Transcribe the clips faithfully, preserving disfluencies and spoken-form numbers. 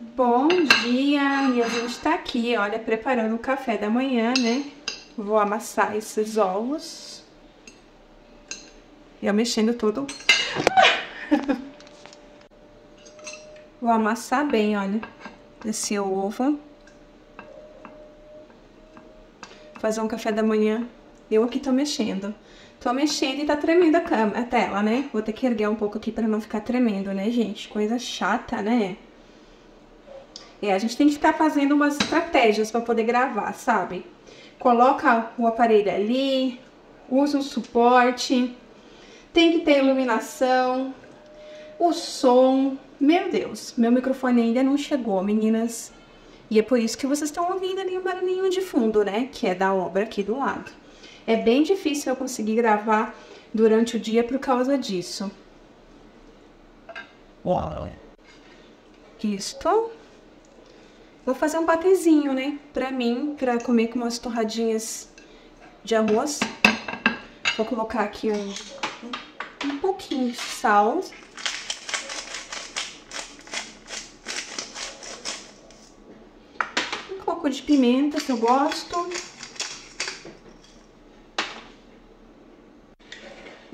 Bom dia, minha gente tá aqui, olha, preparando o café da manhã, né? Vou amassar esses ovos. E eu mexendo tudo. Vou amassar bem, olha, esse ovo. Fazer um café da manhã. Eu aqui tô mexendo. Tô mexendo e tá tremendo a, cama, a tela, né? Vou ter que erguer um pouco aqui pra não ficar tremendo, né, gente? Coisa chata, né? É, a gente tem que ficar fazendo umas estratégias pra poder gravar, sabe? Coloca o aparelho ali, usa um suporte, tem que ter iluminação, o som... Meu Deus, meu microfone ainda não chegou, meninas. E é por isso que vocês estão ouvindo ali um barulhinho de fundo, né? Que é da obra aqui do lado. É bem difícil eu conseguir gravar durante o dia por causa disso. Isto. Vou fazer um patezinho, né? Pra mim, pra comer com umas torradinhas de arroz. Vou colocar aqui um, um pouquinho de sal. Um pouco de pimenta, que eu gosto.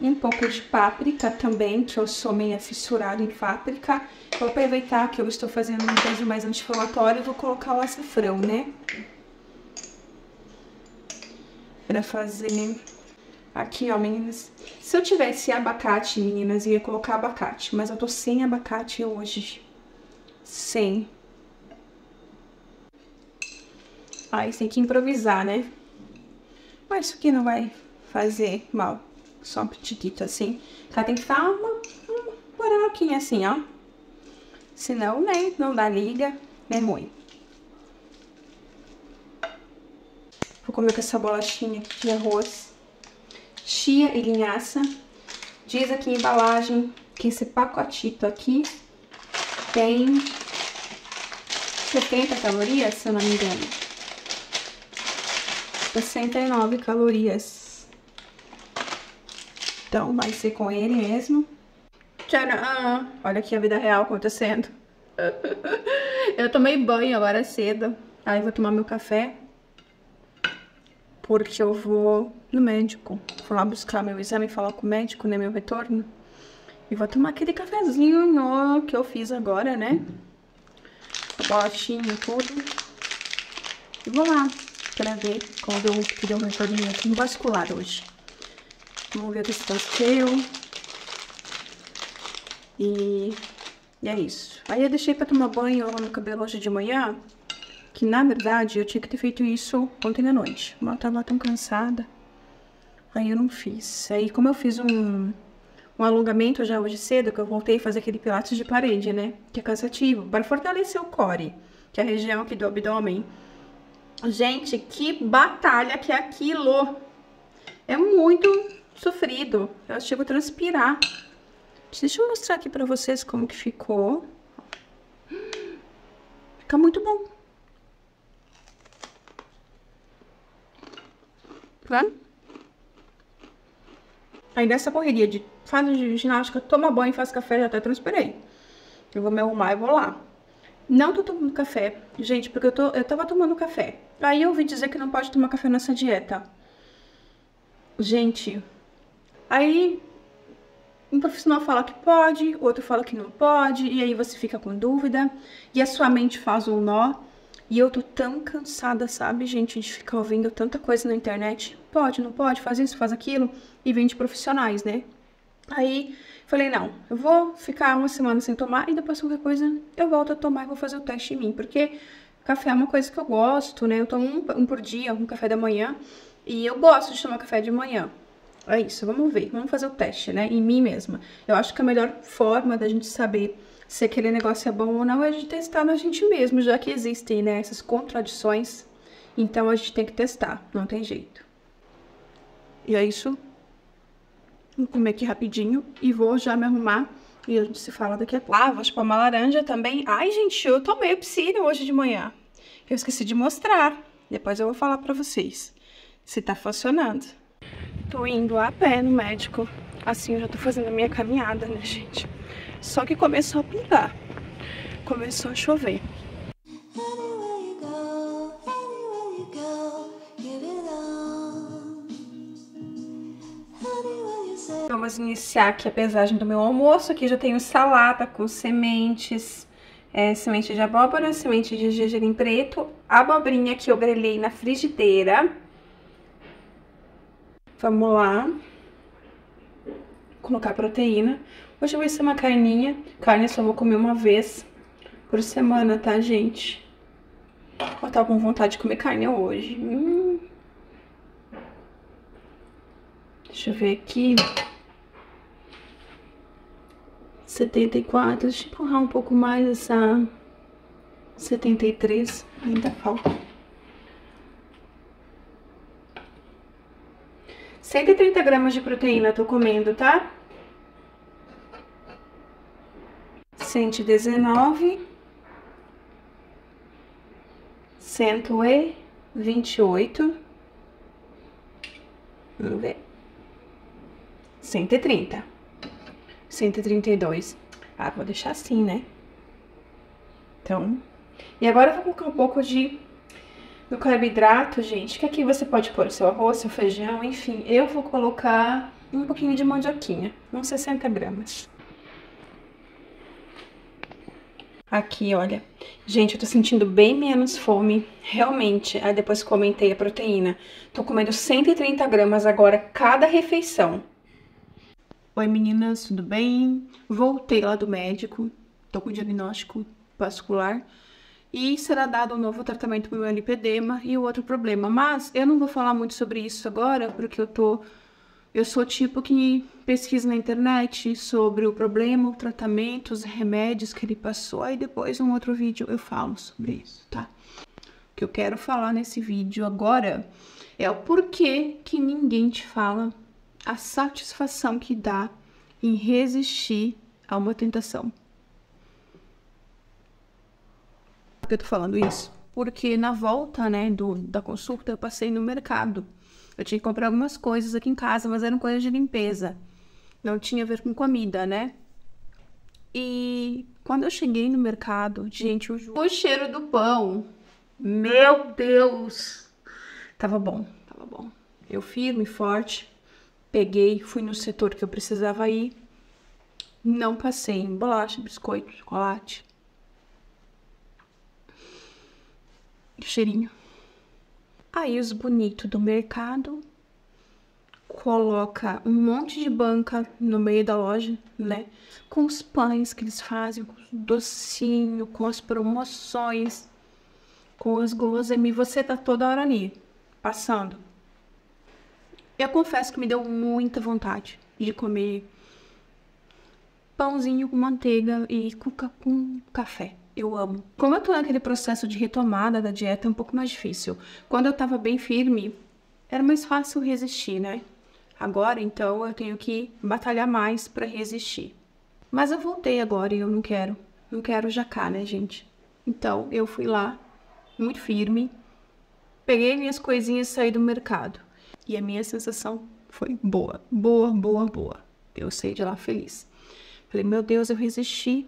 E um pouco de páprica também, que eu sou meio fissurada em páprica. Vou aproveitar que eu estou fazendo um queijo mais anti-inflamatório e vou colocar o açafrão, né? Pra fazer... Aqui, ó, meninas. Se eu tivesse abacate, meninas, ia colocar abacate. Mas eu tô sem abacate hoje. Sem. Aí tem que improvisar, né? Mas isso aqui não vai fazer mal. Só um pitiquito assim. Tá, tem que ficar uma buraquinha assim, ó. Senão, né, não dá liga, é ruim. Vou comer com essa bolachinha aqui de arroz, chia e linhaça. Diz aqui em embalagem que esse pacotito aqui tem setenta calorias, se eu não me engano. sessenta e nove calorias. Então, vai ser com ele mesmo. Tcharam! Olha aqui a vida real acontecendo. Eu tomei banho agora cedo. Aí vou tomar meu café. Porque eu vou no médico. Vou lá buscar meu exame e falar com o médico, né? Meu retorno. E vou tomar aquele cafezinho no que eu fiz agora, né? Bolachinho e tudo. E vou lá pra ver quando eu pedir o retorno. Eu tenho vascular hoje. Vamos ver o que está cheio. E é isso. Aí eu deixei pra tomar banho lá no cabelo hoje de manhã. Que na verdade eu tinha que ter feito isso ontem à noite. Mas eu tava tão cansada. Aí eu não fiz. Aí como eu fiz um, um alongamento já hoje cedo, que eu voltei a fazer aquele pilates de parede, né? Que é cansativo. Para fortalecer o core, que é a região aqui do abdômen. Gente, que batalha que é aquilo! É muito... sofrido, eu chego a transpirar. Deixa eu mostrar aqui pra vocês como que ficou. Fica muito bom. Tá? Aí nessa correria de faz ginástica, toma banho, faz café, já até transpirei. Eu vou me arrumar e vou lá. Não tô tomando café, gente, porque eu, tô, eu tava tomando café. Aí eu ouvi dizer que não pode tomar café nessa dieta. Gente... Aí, um profissional fala que pode, outro fala que não pode, e aí você fica com dúvida, e a sua mente faz um nó. E eu tô tão cansada, sabe, gente, de ficar ouvindo tanta coisa na internet. Pode, não pode, faz isso, faz aquilo, e vem de profissionais, né? Aí, falei, não, eu vou ficar uma semana sem tomar, e depois qualquer coisa eu volto a tomar e vou fazer o teste em mim, porque café é uma coisa que eu gosto, né? Eu tomo um, um por dia, um café da manhã, e eu gosto de tomar café de manhã. É isso, vamos ver, vamos fazer o teste, né, em mim mesma. Eu acho que a melhor forma da gente saber se aquele negócio é bom ou não é a gente testar na gente mesmo, já que existem, né, essas contradições. Então a gente tem que testar, não tem jeito. E é isso. Vou comer aqui rapidinho e vou já me arrumar e a gente se fala daqui a pouco. Ah, vou chupar uma laranja também. Ai, gente, eu tomei psílio hoje de manhã. Eu esqueci de mostrar. Depois eu vou falar pra vocês se tá funcionando. Tô indo a pé no médico, assim eu já tô fazendo a minha caminhada, né, gente? Só que começou a pintar. começou a chover. Vamos iniciar aqui a pesagem do meu almoço. Aqui já tenho salada com sementes, é, semente de abóbora, semente de gergelim preto, abobrinha que eu grelhei na frigideira. Vamos lá. Colocar proteína. Hoje vai ser uma carninha. Carne só vou comer uma vez por semana, tá, gente? Eu tava com vontade de comer carne hoje. Hum. Deixa eu ver aqui. setenta e quatro. Deixa eu empurrar um pouco mais essa setenta e três. Ainda falta. cento e trinta gramas de proteína tô comendo, tá? cento e dezenove. cento e vinte e oito. Vamos ver. cento e trinta. cento e trinta e dois. Ah, vou deixar assim, né? Então... E agora eu vou colocar um pouco de... do carboidrato, gente, que aqui você pode pôr o seu arroz, seu feijão, enfim. Eu vou colocar um pouquinho de mandioquinha, uns sessenta gramas. Aqui, olha. Gente, eu tô sentindo bem menos fome, realmente. Aí depois que eu aumentei a proteína. Tô comendo cento e trinta gramas agora, cada refeição. Oi, meninas, tudo bem? Voltei lá do médico, tô com diagnóstico vascular. E será dado um novo tratamento para o meu lipedema e o outro problema. Mas eu não vou falar muito sobre isso agora, porque eu tô... Eu sou tipo que pesquisa na internet sobre o problema, o tratamento, os remédios que ele passou. E depois, num outro vídeo, eu falo sobre isso, tá? O que eu quero falar nesse vídeo agora é o porquê que ninguém te fala a satisfação que dá em resistir a uma tentação. Que eu tô falando isso? Porque na volta, né, do, da consulta, eu passei no mercado. Eu tinha que comprar algumas coisas aqui em casa, mas eram coisas de limpeza. Não tinha a ver com comida, né? E quando eu cheguei no mercado, gente, o, o cheiro do pão, meu Deus! Tava bom, tava bom. Eu firme, forte, peguei, fui no setor que eu precisava ir. Não passei em bolacha, biscoito, chocolate... Cheirinho. Aí os bonitos do mercado coloca um monte de banca no meio da loja, né? Com os pães que eles fazem, com os docinhos, com as promoções, com os guloseiminhas. Você tá toda hora ali, passando. Eu confesso que me deu muita vontade de comer pãozinho com manteiga e cuca com café. Eu amo. Como eu tô naquele processo de retomada da dieta, é um pouco mais difícil. Quando eu tava bem firme, era mais fácil resistir, né? Agora, então, eu tenho que batalhar mais pra resistir. Mas eu voltei agora e eu não quero. Não quero jacar, né, gente? Então, eu fui lá, muito firme, peguei minhas coisinhas e saí do mercado. E a minha sensação foi boa, boa, boa, boa. Eu saí de lá feliz. Falei, meu Deus, eu resisti.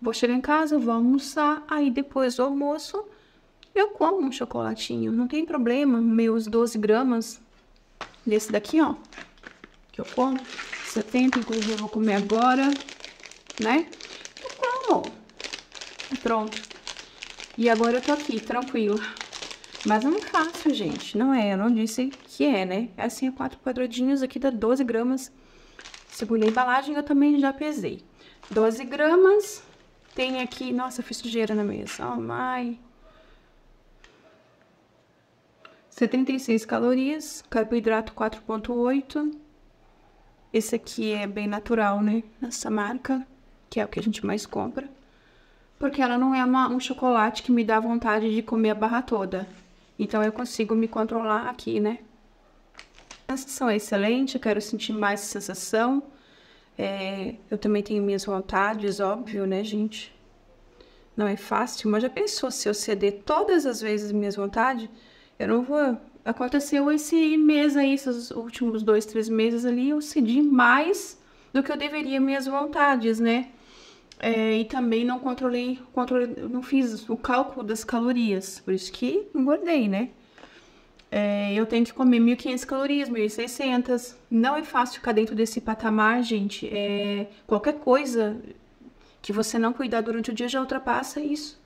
Vou chegar em casa, vou almoçar, aí depois do almoço eu como um chocolatinho. Não tem problema, meus doze gramas desse daqui, ó, que eu como, setenta, inclusive eu vou comer agora, né? Eu como. E pronto. E agora eu tô aqui, tranquila. Mas não é fácil, gente, não é, eu não disse que é, né? Assim, é quatro quadradinhos, aqui dá doze gramas. Segundo a embalagem, eu também já pesei. doze gramas... Tem aqui... Nossa, eu fiz sujeira na mesa. Oh, my! setenta e seis calorias. Carboidrato quatro vírgula oito. Esse aqui é bem natural, né? Nessa marca, que é o que a gente mais compra. Porque ela não é uma, um chocolate que me dá vontade de comer a barra toda. Então, eu consigo me controlar aqui, né? A sensação é excelente. Eu quero sentir mais sensação. É, eu também tenho minhas vontades, óbvio, né, gente? Não é fácil, mas já pensou se eu ceder todas as vezes minhas vontades? Eu não vou... Aconteceu esse mês aí, esses últimos dois, três meses ali, eu cedi mais do que eu deveria minhas vontades, né? É, e também não controlei, controlei, não fiz o cálculo das calorias, por isso que engordei, né? É, eu tenho que comer mil e quinhentas calorias, mil e seiscentas. Não é fácil ficar dentro desse patamar, gente. É, qualquer coisa que você não cuidar durante o dia já ultrapassa isso.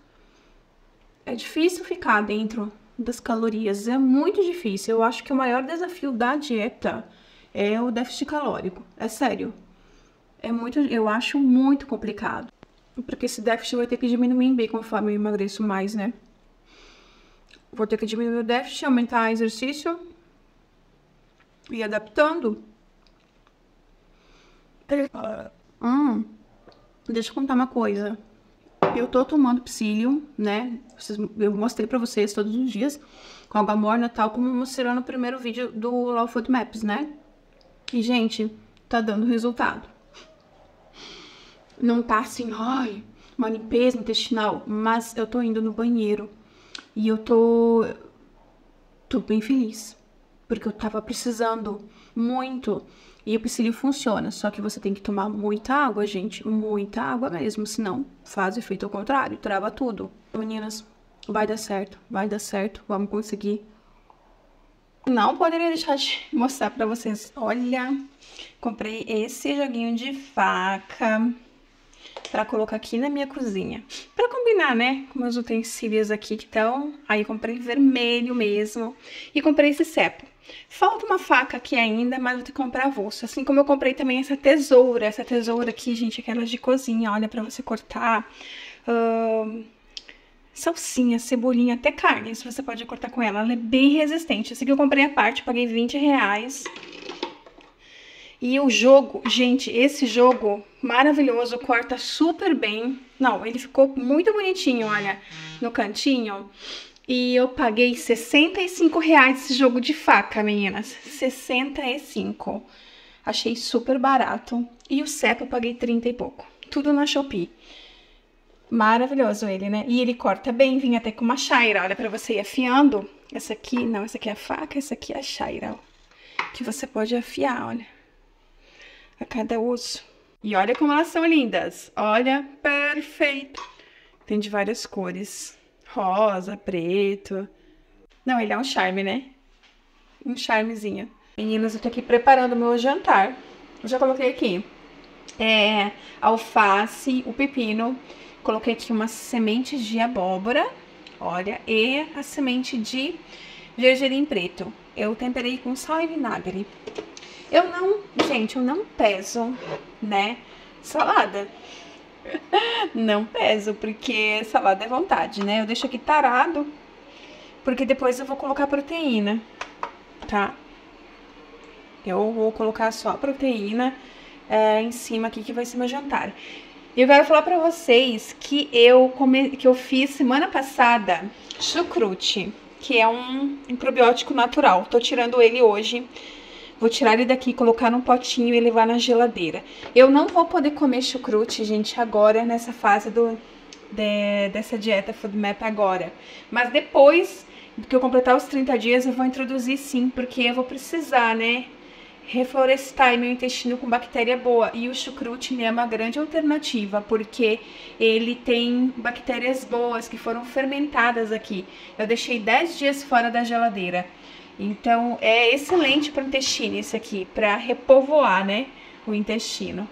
É difícil ficar dentro das calorias, é muito difícil. Eu acho que o maior desafio da dieta é o déficit calórico, é sério. É muito, eu acho muito complicado. Porque esse déficit vai ter que diminuir bem conforme eu emagreço mais, né? Vou ter que diminuir o déficit, aumentar o exercício e adaptando. Hum, deixa eu contar uma coisa. Eu tô tomando psyllium, né? Eu mostrei pra vocês todos os dias com água morna, tal como mostrou no primeiro vídeo do Low Fodmaps, né? E, gente, tá dando resultado. Não tá assim, ai, uma limpeza intestinal, mas eu tô indo no banheiro e eu tô, tô bem feliz, porque eu tava precisando muito. E o psyllium funciona, só que você tem que tomar muita água, gente, muita água mesmo, senão faz efeito ao contrário, trava tudo. Meninas, vai dar certo, vai dar certo, vamos conseguir. Não poderia deixar de mostrar pra vocês. Olha, comprei esse joguinho de faca pra colocar aqui na minha cozinha. Pra combinar, né? Com meus utensílios aqui que estão. Aí comprei vermelho mesmo. E comprei esse cepo. Falta uma faca aqui ainda, mas vou ter que comprar avulso. Assim como eu comprei também essa tesoura. Essa tesoura aqui, gente, aquelas de cozinha. Olha, pra você cortar Uh... salsinha, cebolinha, até carne. Isso você pode cortar com ela. Ela é bem resistente. Essa aqui eu comprei à parte, paguei vinte reais. E o jogo, gente, esse jogo maravilhoso, corta super bem. Não, ele ficou muito bonitinho, olha, no cantinho. E eu paguei sessenta e cinco reais esse jogo de faca, meninas. sessenta e cinco. Achei super barato. E o cepo eu paguei trinta e pouco. Tudo na Shopee. Maravilhoso ele, né? E ele corta bem, vinha até com uma chaira, olha, pra você ir afiando. Essa aqui, não, essa aqui é a faca, essa aqui é a chaira, ó, que você pode afiar, olha, a cada uso. E olha como elas são lindas, olha, perfeito. Tem de várias cores, rosa, preto. Não, ele é um charme, né? Um charmezinho. Meninas, eu tô aqui preparando o meu jantar. Eu já coloquei aqui é, alface, o pepino. Coloquei aqui uma semente de abóbora, olha, e a semente de gergelim preto. Eu temperei com sal e vinagre. Eu não, gente, eu não peso, né, salada. Não peso, porque salada é vontade, né? Eu deixo aqui tarado, porque depois eu vou colocar proteína, tá? Eu vou colocar só a proteína é, em cima aqui, que vai ser meu jantar. E eu quero falar pra vocês que eu, come... que eu fiz semana passada chucrute, que é um, um probiótico natural. Tô tirando ele hoje, vou tirar ele daqui, colocar num potinho e levar na geladeira. Eu não vou poder comer chucrute, gente, agora, nessa fase do, de, dessa dieta FoodMap agora. Mas depois que eu completar os trinta dias, eu vou introduzir sim, porque eu vou precisar, né? Reflorestar meu intestino com bactéria boa. E o chucrute, né, é uma grande alternativa, porque ele tem bactérias boas que foram fermentadas aqui. Eu deixei dez dias fora da geladeira. Então é excelente para o intestino esse aqui, para repovoar, né, o intestino.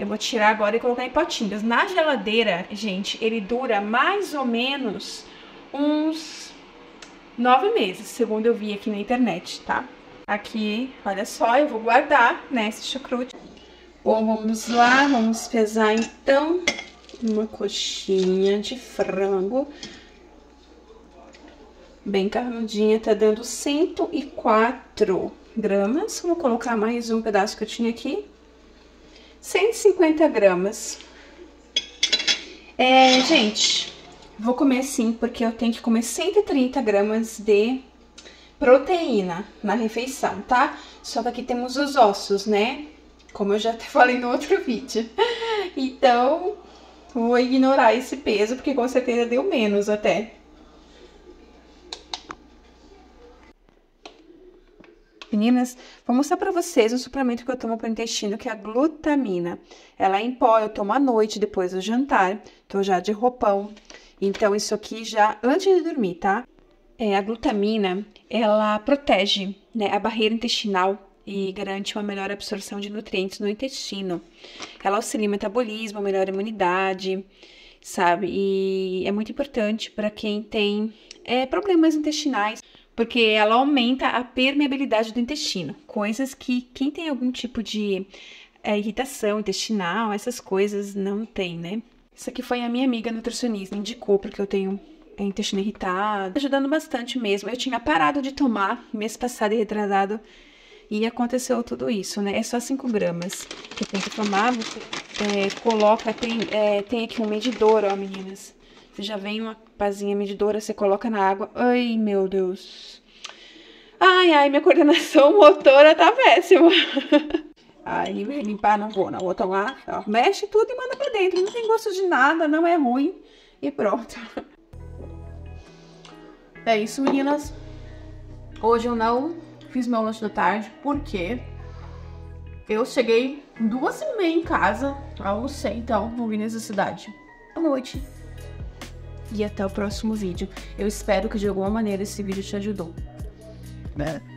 Eu vou tirar agora e colocar em potinhos. Na geladeira, gente, ele dura mais ou menos uns nove meses, segundo eu vi aqui na internet, tá? Aqui, olha só, eu vou guardar, né, esse chucrute. Bom, vamos lá, vamos pesar então uma coxinha de frango. Bem carnudinha, tá dando cento e quatro gramas. Vou colocar mais um pedaço que eu tinha aqui. cento e cinquenta gramas. É, gente, vou comer sim, porque eu tenho que comer cento e trinta gramas de proteína na refeição, tá? Só que aqui temos os ossos, né? Como eu já até falei no outro vídeo. Então, vou ignorar esse peso, porque com certeza deu menos até. meninas, vou mostrar para vocês um suplemento que eu tomo para o intestino, que é a glutamina. Ela é em pó, eu tomo à noite, depois do jantar, tô já de roupão, então isso aqui já antes de dormir, tá? É, a glutamina, ela protege, né, a barreira intestinal e garante uma melhor absorção de nutrientes no intestino. Ela auxilia o metabolismo, melhora a imunidade, sabe? E é muito importante para quem tem é, problemas intestinais, porque ela aumenta a permeabilidade do intestino. Coisas que quem tem algum tipo de é, irritação intestinal, essas coisas não tem, né? Isso aqui foi a minha amiga nutricionista, indicou porque eu tenho intestino irritado. Ajudando bastante mesmo. Eu tinha parado de tomar mês passado e retrasado, e aconteceu tudo isso, né? É só cinco gramas que tem que tomar. Você é, coloca, tem, é, tem aqui um medidor, ó, meninas. Você já vem uma pazinha medidora, você coloca na água. Ai, meu Deus. Ai, ai, minha coordenação motora tá péssima. Aí, limpar não vou, não. Vou tomar, ó. Mexe tudo e manda pra dentro. Não tem gosto de nada, não é ruim. E pronto. É isso, meninas. Hoje eu não fiz meu lanche da tarde, porque eu cheguei duas e meia em casa, almocei, então não vi necessidade. Boa noite e até o próximo vídeo. Eu espero que de alguma maneira esse vídeo te ajudou, né?